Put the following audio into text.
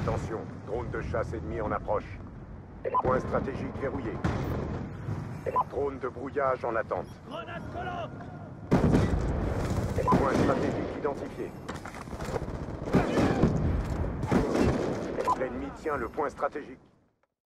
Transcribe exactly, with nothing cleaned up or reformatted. Attention, drone de chasse ennemi en approche. Point stratégique verrouillé. Drone de brouillage en attente. Grenade collante! Point stratégique identifié. L'ennemi tient le point stratégique.